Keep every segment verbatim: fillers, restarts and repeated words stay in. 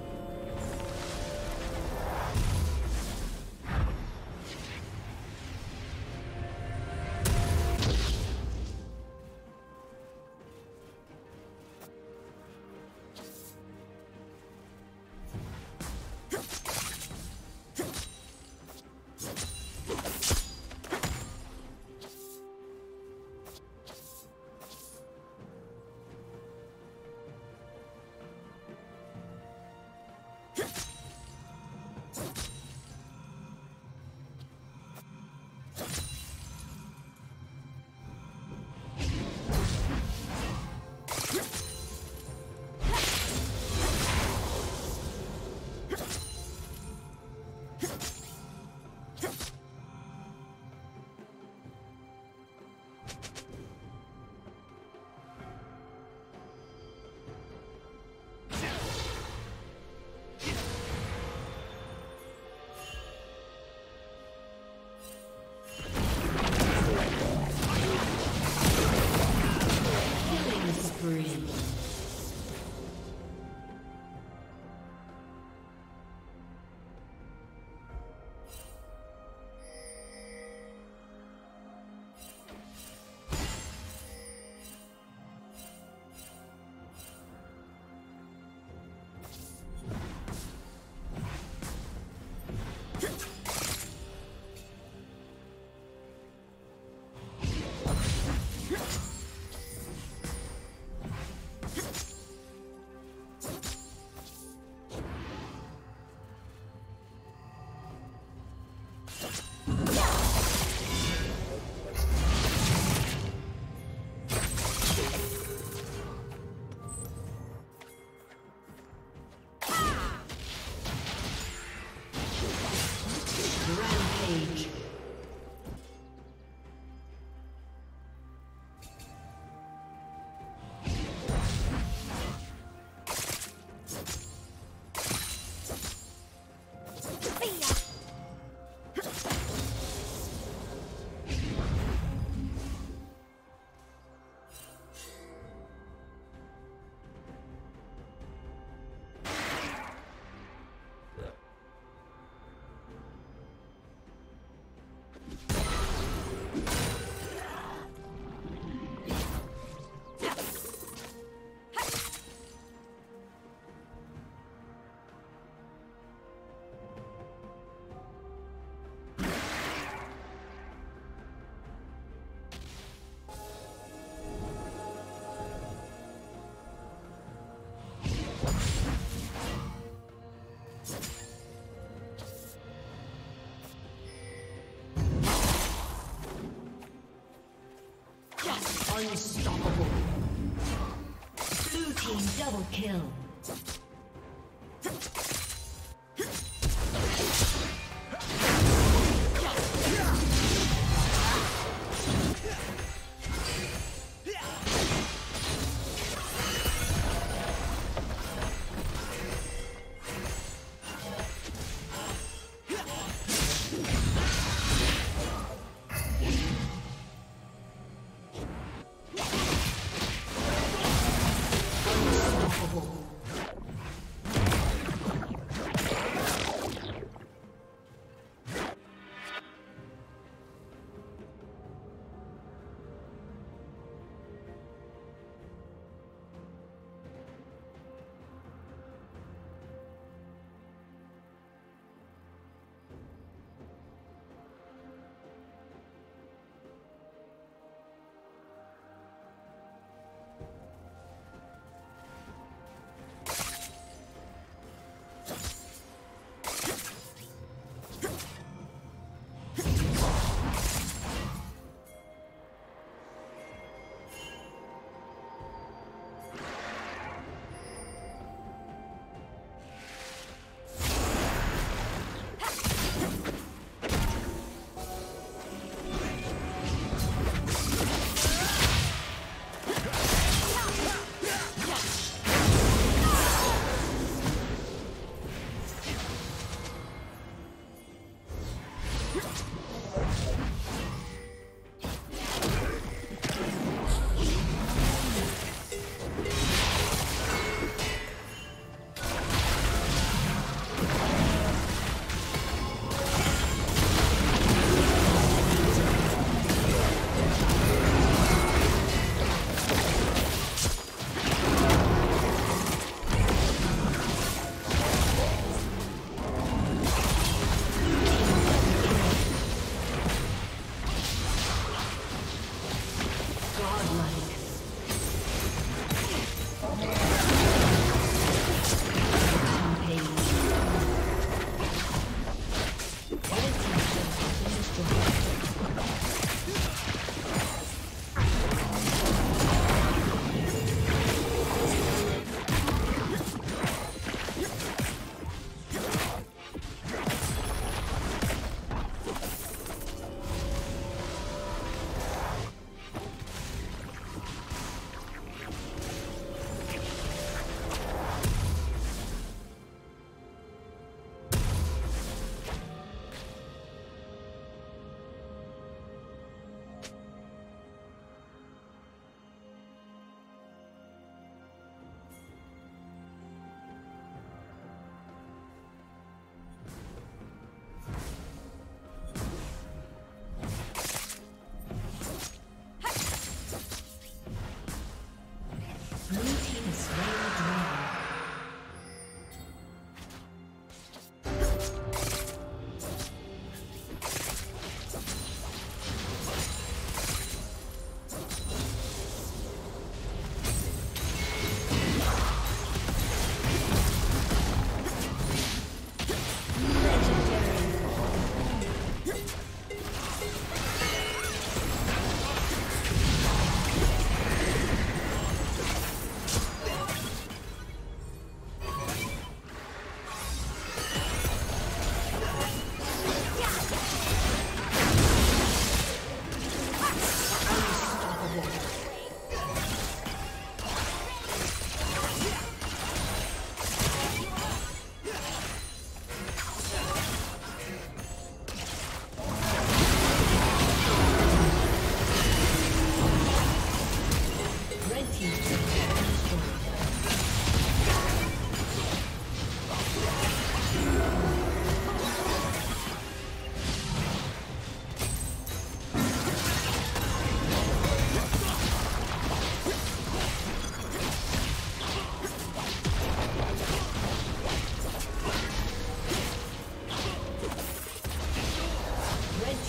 Unstoppable. Blue team double kill.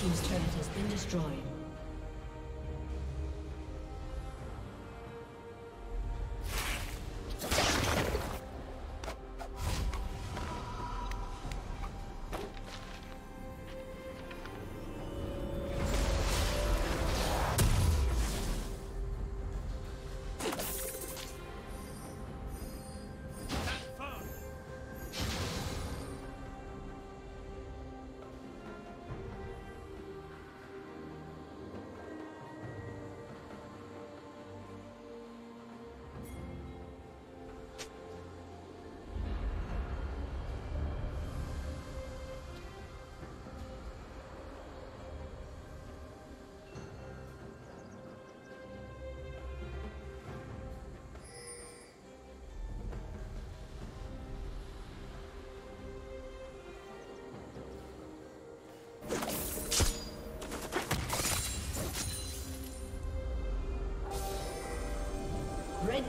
team's turret has been destroyed. Red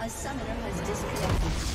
A summoner has disconnected.